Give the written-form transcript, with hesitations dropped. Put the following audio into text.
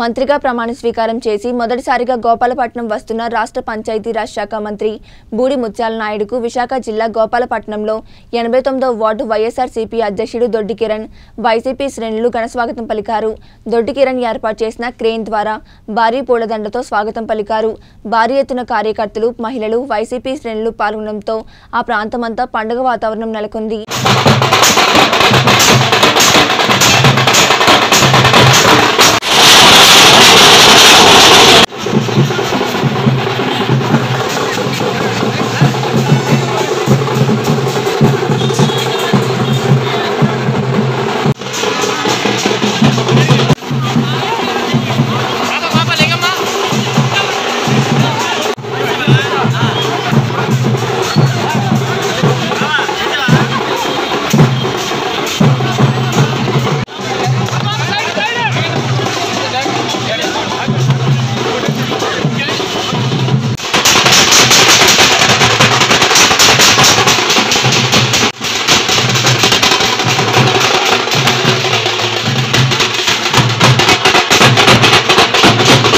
Mantrika Pramanis Vikaram Chesi, Modati Sarika Gopala Patnam Vastuna, Rasta Panchaiti Rashaka Mantri, Boodi Mutyala Naidu, Vishaka Jilla, Gopala Patnamlo, 89వ ward YSRCP అధ్యక్షుడు దొడ్డి Kiran, YCP శ్రేణులు ఘన స్వాగతం పలికారు. దొడ్డి కిరణ్ ఏర్పాటు చేసిన క్రేన్ ద్వారా భారీ పూలదండతో స్వాగతం పలికారు. భారీ ఎత్తున కార్యకర్తలు, మహిళలు, YCP శ్రేణులు పాల్గొనడంతో ఆ ప్రాంతమంతా పండుగ వాతావరణం నెలకొంది.